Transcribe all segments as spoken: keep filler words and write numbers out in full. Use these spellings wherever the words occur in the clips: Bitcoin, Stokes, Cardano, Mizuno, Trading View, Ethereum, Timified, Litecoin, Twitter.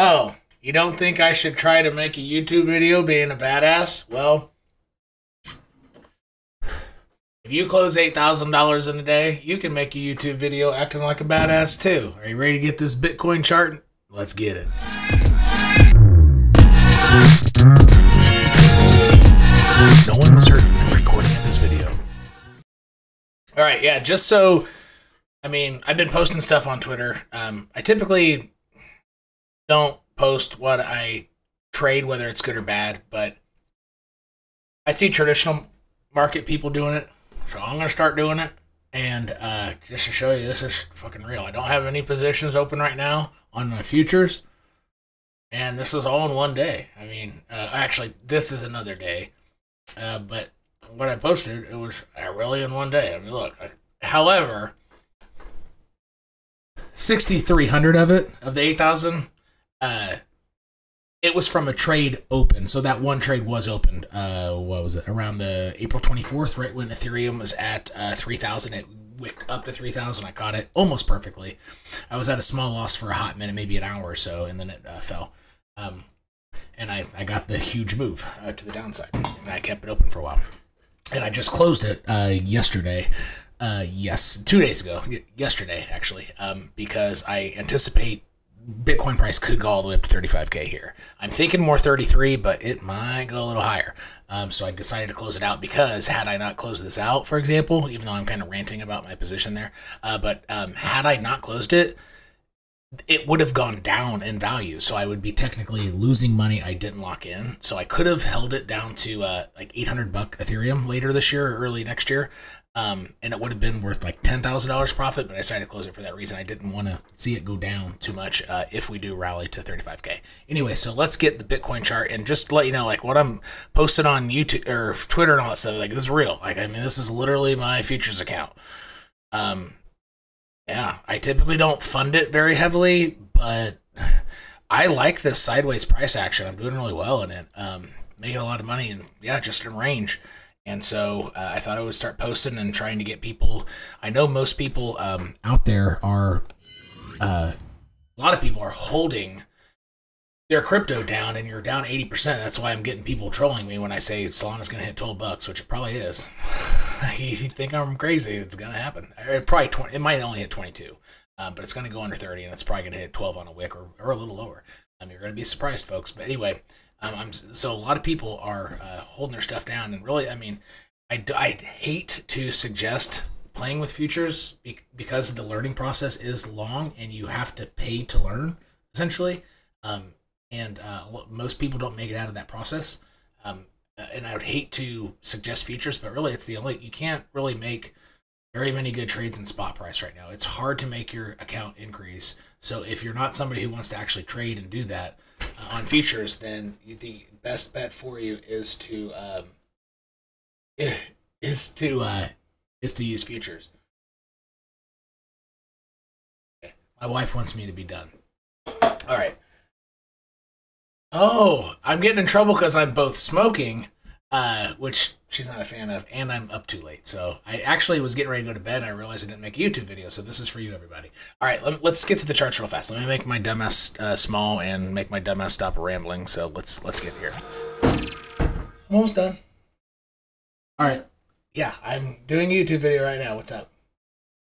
oh, you don't think I should try to make a YouTube video being a badass? Well, if you close eight thousand dollars in a day, you can make a YouTube video acting like a badass too. Are you ready to get this Bitcoin chart? Let's get it. No one was hurt in the recording of this video. All right, yeah, just so... I mean, I've been posting stuff on Twitter. Um, I typically don't post what I trade, whether it's good or bad, but I see traditional market people doing it, so I'm going to start doing it. And uh, just to show you, this is fucking real. I don't have any positions open right now on my futures, and this is all in one day. I mean, uh, actually, this is another day, uh, but what I posted, it was uh, really in one day. I mean, look, I, however... sixty-three hundred of it, of the eight thousand, uh, it was from a trade open. So that one trade was opened, uh, what was it, around the April twenty-fourth, right when Ethereum was at uh, three thousand. It wicked up to three thousand. I caught it almost perfectly. I was at a small loss for a hot minute, maybe an hour or so, and then it uh, fell. Um, and I, I got the huge move uh, to the downside, and I kept it open for a while. And I just closed it uh, yesterday. Uh, yes, two days ago, yesterday, actually, um, because I anticipate Bitcoin price could go all the way up to thirty-five K here. I'm thinking more thirty-three, but it might go a little higher. Um, so I decided to close it out because had I not closed this out, for example, even though I'm kind of ranting about my position there, uh, but um, had I not closed it, it would have gone down in value. So I would be technically losing money I didn't lock in. So I could have held it down to uh, like eight hundred buck Ethereum later this year or early next year. Um, and it would have been worth like ten thousand dollars profit, but I decided to close it for that reason. I didn't want to see it go down too much uh, if we do rally to thirty-five K. Anyway, so let's get the Bitcoin chart and just let you know, like, what I'm posting on YouTube or Twitter and all that stuff, like, this is real. Like, I mean, this is literally my futures account. Um, yeah, I typically don't fund it very heavily, but I like this sideways price action. I'm doing really well in it, um, making a lot of money and, yeah, just in range. And so uh, I thought I would start posting and trying to get people. I know most people um, out there are, uh, a lot of people are holding their crypto down, and you're down eighty percent. That's why I'm getting people trolling me when I say Solana's going to hit twelve bucks, which it probably is. You think I'm crazy. It's going to happen. It probably twenty, it might only hit twenty-two, um, but it's going to go under thirty, and it's probably going to hit twelve on a wick or, or a little lower. Um, you're going to be surprised, folks. But anyway. Um, I'm, so a lot of people are uh, holding their stuff down, and really, I mean, I, I hate to suggest playing with futures be, because the learning process is long, and you have to pay to learn, essentially, um, and uh, most people don't make it out of that process, um, and I would hate to suggest futures, but really, it's the only, you can't really make very many good trades in spot price right now. It's hard to make your account increase, so if you're not somebody who wants to actually trade and do that, Uh, on features, then the best bet for you is to um, is to uh, is to use features. Okay. My wife wants me to be done. All right. Oh, I'm getting in trouble because I'm both smoking, uh, which she's not a fan of, and I'm up too late. So I actually was getting ready to go to bed, and I realized I didn't make a YouTube video, so this is for you, everybody. All right, let, let's get to the charts real fast. Let me make my dumbass uh, small and make my dumbass stop rambling, so let's let's get here. I'm almost done. All right, yeah, I'm doing a YouTube video right now. What's up?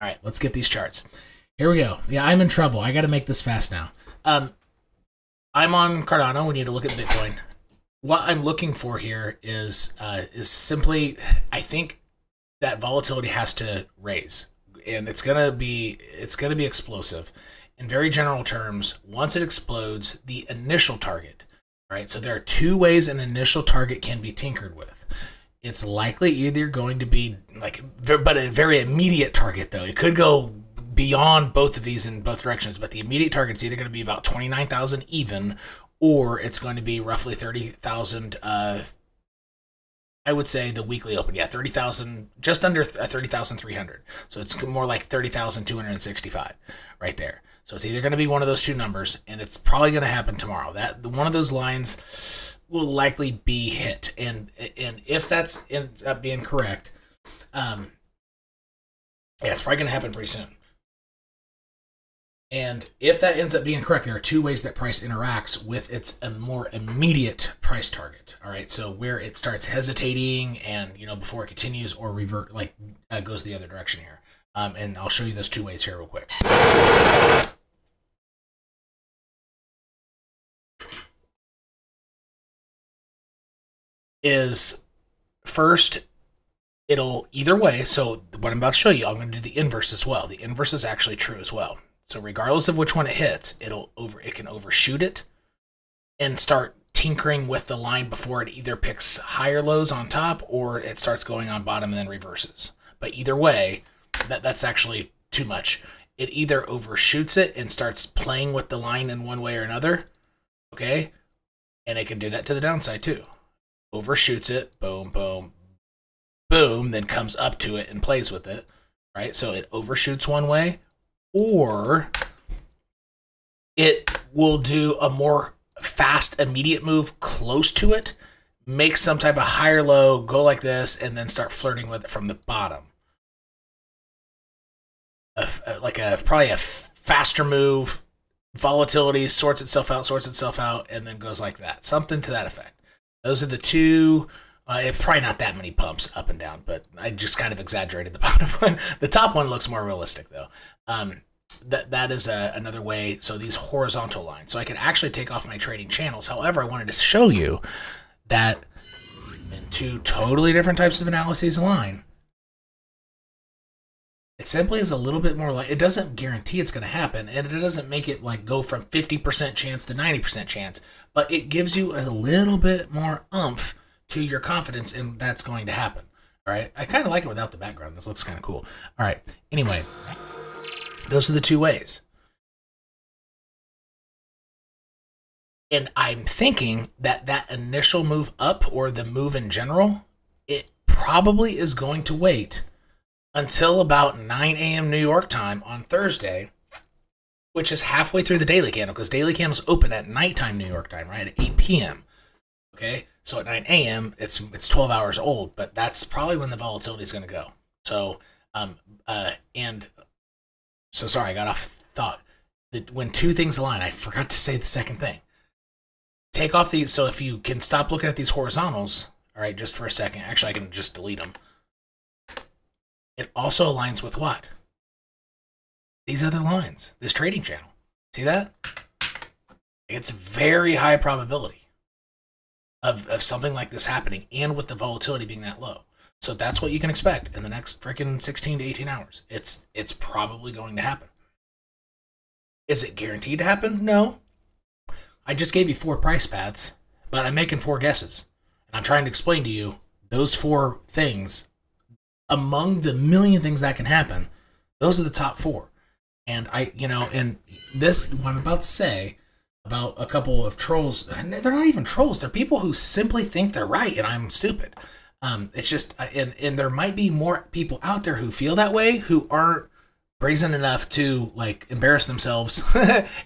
All right, let's get these charts. Here we go. Yeah, I'm in trouble. I got to make this fast now. Um, I'm on Cardano. We need to look at Bitcoin. What I'm looking for here is uh, is simply, I think that volatility has to raise, and it's gonna be it's gonna be explosive. In very general terms, once it explodes, the initial target, right? So there are two ways an initial target can be tinkered with. It's likely either going to be like, but a very immediate target though. It could go beyond both of these in both directions, but the immediate target's either gonna be about twenty-nine thousand even, or it's going to be roughly thirty thousand, uh, I would say the weekly open, yeah, thirty thousand, just under thirty thousand three hundred. So it's more like thirty thousand two hundred sixty-five right there. So it's either going to be one of those two numbers, and it's probably going to happen tomorrow. That one of those lines will likely be hit. And and if that's ends up being correct, um, yeah, it's probably going to happen pretty soon. And if that ends up being correct, there are two ways that price interacts with its a more immediate price target. All right, so where it starts hesitating and, you know, before it continues or revert, like uh, goes the other direction here. Um, and I'll show you those two ways here real quick. Is first, it'll either way. So what I'm about to show you, I'm going to do the inverse as well. The inverse is actually true as well. So regardless of which one it hits, it'll over it can overshoot it and start tinkering with the line before it either picks higher lows on top or it starts going on bottom and then reverses. But either way, that, that's actually too much. It either overshoots it and starts playing with the line in one way or another, okay? And it can do that to the downside too. Overshoots it, boom, boom, boom, then comes up to it and plays with it, right? So it overshoots one way, or it will do a more fast, immediate move close to it, make some type of higher low, go like this, and then start flirting with it from the bottom. A, like a probably a faster move, volatility, sorts itself out, sorts itself out, and then goes like that. Something to that effect. Those are the two. Uh, it's probably not that many pumps up and down, but I just kind of exaggerated the bottom one. The top one looks more realistic, though. Um, that that is a, another way. So these horizontal lines. So I can actually take off my trading channels. However, I wanted to show you that in two totally different types of analyses align. It simply is a little bit more like, it doesn't guarantee it's going to happen, and it doesn't make it like go from fifty percent chance to ninety percent chance, but it gives you a little bit more oomph to your confidence in that's going to happen. All right. I kind of like it without the background. This looks kind of cool. All right. Anyway, those are the two ways. And I'm thinking that that initial move up, or the move in general, it probably is going to wait until about nine A M New York time on Thursday, which is halfway through the daily candle, because daily candles open at nighttime New York time, right? At eight P M Okay. So at nine A M, it's it's twelve hours old, but that's probably when the volatility is going to go. So, um, uh, and so sorry, I got off thought. That when two things align, I forgot to say the second thing. Take off these. So if you can stop looking at these horizontals, all right, just for a second. Actually, I can just delete them. It also aligns with what? These other lines. This trading channel. See that? It's very high probability Of, of something like this happening, and with the volatility being that low. So that's what you can expect in the next freaking sixteen to eighteen hours. It's it's probably going to happen. Is it guaranteed to happen? No. I just gave you four price paths, but I'm making four guesses. And I'm trying to explain to you those four things, among the million things that can happen, those are the top four. And I, you know, and this, what I'm about to say, about a couple of trolls, they're not even trolls, they're people who simply think they're right and I'm stupid. Um, it's just, and, and there might be more people out there who feel that way, who aren't brazen enough to like embarrass themselves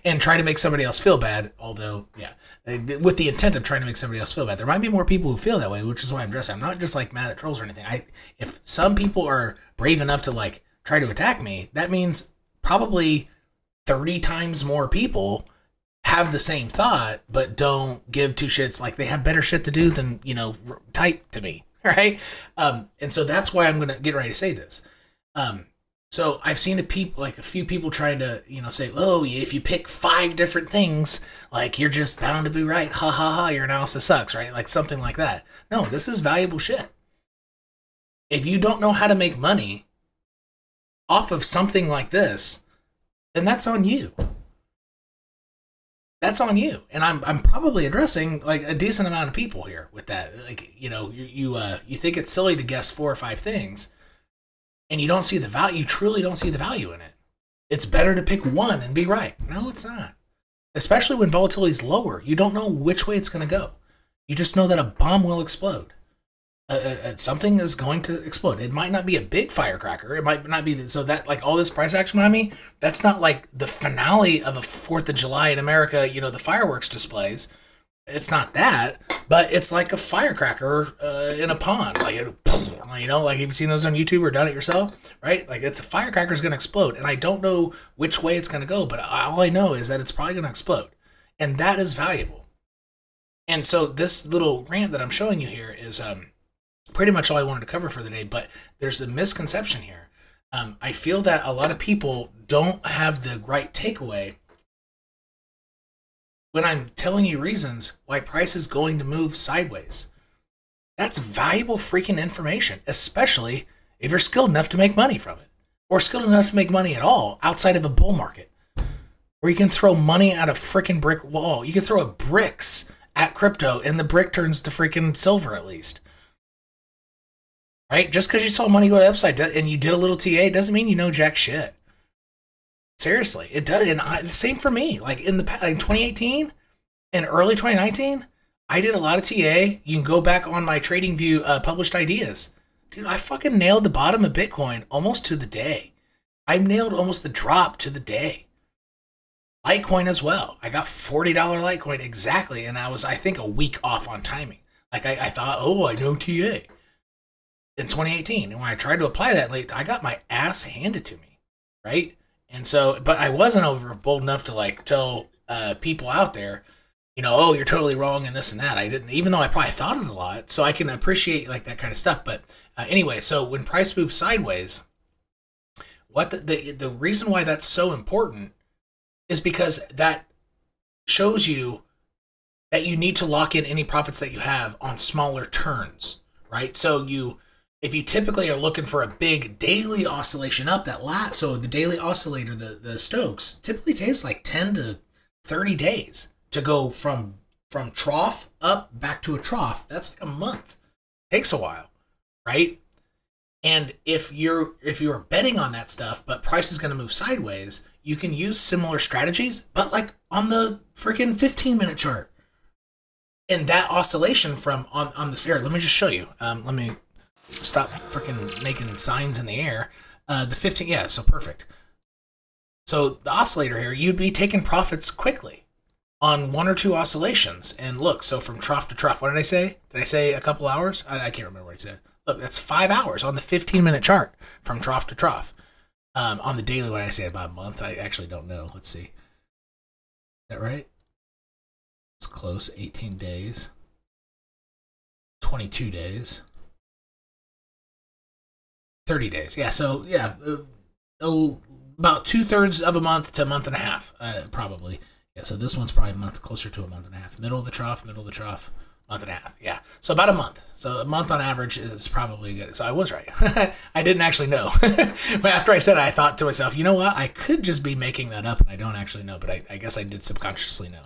and try to make somebody else feel bad. Although, yeah, with the intent of trying to make somebody else feel bad, there might be more people who feel that way, which is why I'm dressing. I'm not just like mad at trolls or anything. I, if some people are brave enough to like try to attack me, that means probably thirty times more people have the same thought, but don't give two shits. Like, they have better shit to do than, you know, type to me, right? Um, and so that's why I'm going to get ready to say this. Um, so I've seen a peop like a few people trying to, you know, say, oh, if you pick five different things, like, you're just bound to be right. Ha ha ha, your analysis sucks, right? Like something like that. No, this is valuable shit. If you don't know how to make money off of something like this, then that's on you. That's on you, and I'm I'm probably addressing like a decent amount of people here with that. Like, you know, you you uh you think it's silly to guess four or five things, and you don't see the value. You truly don't see the value in it. It's better to pick one and be right. No, it's not. Especially when volatility is lower, you don't know which way it's going to go. You just know that a bomb will explode. Uh, uh, something is going to explode. It might not be a big firecracker. It might not be the, so that like all this price action by me, that's not like the finale of a Fourth of July in America, you know, the fireworks displays. it's not that, but it's like a firecracker uh, in a pond. Like, it, you know, like, you've seen those on YouTube or done it yourself, right? Like, it's a firecracker is going to explode, and I don't know which way it's going to go, but all I know is that it's probably going to explode, and that is valuable. And so this little rant that I'm showing you here is um, pretty much all I wanted to cover for the day, but there's a misconception here. Um, I feel that a lot of people don't have the right takeaway when I'm telling you reasons why price is going to move sideways. That's valuable freaking information, especially if you're skilled enough to make money from it, or skilled enough to make money at all outside of a bull market, where you can throw money at a freaking brick wall. You can throw a bricks at crypto and the brick turns to freaking silver at least, right? Just because you saw money go to the upside and you did a little T A doesn't mean you know jack shit. Seriously, it does. And I, same for me. Like in the past, like in twenty eighteen and early twenty nineteen, I did a lot of T A. You can go back on my Trading View uh, published ideas. Dude, I fucking nailed the bottom of Bitcoin almost to the day. I nailed almost the drop to the day. Litecoin as well. I got forty dollar Litecoin exactly, and I was, I think, a week off on timing. Like, I, I thought, oh, I know T A in twenty eighteen. And when I tried to apply that late, I got my ass handed to me, right? And so, but I wasn't over bold enough to like tell uh, people out there, you know, oh, you're totally wrong and this and that. I didn't, even though I probably thought it a lot, so I can appreciate like that kind of stuff. But uh, anyway, so when price moves sideways, what the, the the reason why that's so important is because that shows you that you need to lock in any profits that you have on smaller turns, right? So you. If you typically are looking for a big daily oscillation up, that lot, so the daily oscillator, the, the Stokes, typically takes like ten to thirty days to go from from trough up back to a trough. That's like a month. It takes a while, right? And if you're if you're betting on that stuff, but price is going to move sideways, you can use similar strategies, but like on the freaking fifteen minute chart. And that oscillation from on on this here, let me just show you. Um, let me. Stop freaking making signs in the air. Uh, the fifteen, yeah, so perfect. So the oscillator here, you'd be taking profits quickly on one or two oscillations. And look, so from trough to trough, what did I say? Did I say a couple hours? I, I can't remember what I said. Look, that's five hours on the fifteen minute chart from trough to trough. Um, on the daily, when I say about a month, I actually don't know. Let's see. Is that right? It's close, eighteen days, twenty-two days. thirty days, yeah, so, yeah, uh, about two-thirds of a month to a month and a half, uh, probably. Yeah, so this one's probably a month, closer to a month and a half. Middle of the trough, middle of the trough, month and a half, yeah. So about a month. So a month on average is probably good. So I was right. I didn't actually know. But after I said it, I thought to myself, you know what, I could just be making that up, and I don't actually know, but I, I guess I did subconsciously know.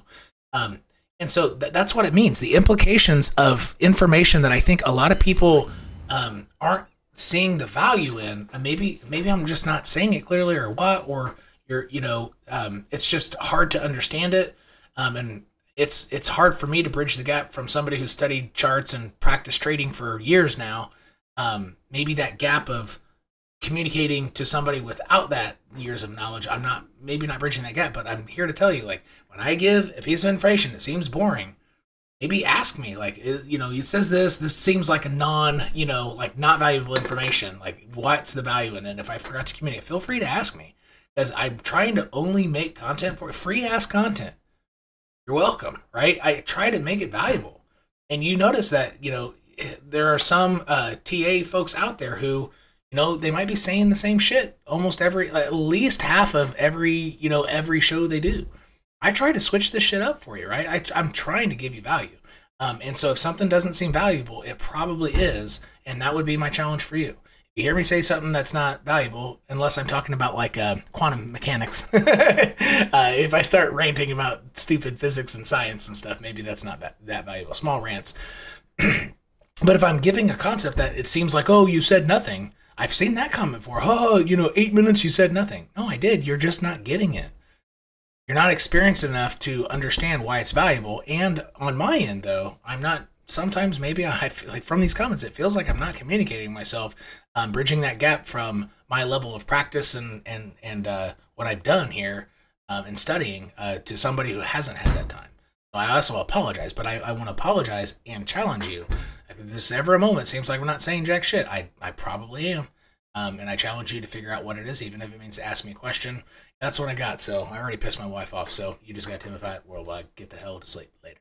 Um, and so th that's what it means, the implications of information that I think a lot of people um, aren't seeing the value in. And maybe maybe I'm just not saying it clearly or what, or you're, you know, um it's just hard to understand it, um and it's it's hard for me to bridge the gap from somebody who studied charts and practiced trading for years now. Um maybe that gap of communicating to somebody without that years of knowledge, I'm not maybe not bridging that gap, but I'm here to tell you, like, when I give a piece of information, it seems boring. Maybe ask me, like, you know, it says this, this seems like a non, you know, like not valuable information. Like, what's the value? And then if I forgot to communicate, feel free to ask me, because I'm trying to only make content for free ass content. You're welcome, right? I try to make it valuable. And you notice that, you know, there are some uh, T A folks out there who, you know, they might be saying the same shit almost every, at least half of every, you know, every show they do. I try to switch this shit up for you, right? I, I'm trying to give you value. Um, and so if something doesn't seem valuable, it probably is. And that would be my challenge for you. If you hear me say something that's not valuable, unless I'm talking about like uh, quantum mechanics. uh, if I start ranting about stupid physics and science and stuff, maybe that's not that, that valuable. Small rants. But if I'm giving a concept that it seems like, oh, you said nothing. I've seen that comment before. Oh, you know, eight minutes, you said nothing. No, I did. You're just not getting it. You're not experienced enough to understand why it's valuable. And on my end, though, I'm not, sometimes maybe I feel like from these comments, it feels like I'm not communicating myself, um, bridging that gap from my level of practice and, and, and uh, what I've done here um, and studying uh, to somebody who hasn't had that time. I also apologize, but I, I want to apologize and challenge you. If there's ever a moment it seems like we're not saying jack shit, I, I probably am. Um, and I challenge you to figure out what it is, even if it means to ask me a question. That's what I got, so I already pissed my wife off, so you just got Timified worldwide. Get the hell to sleep later.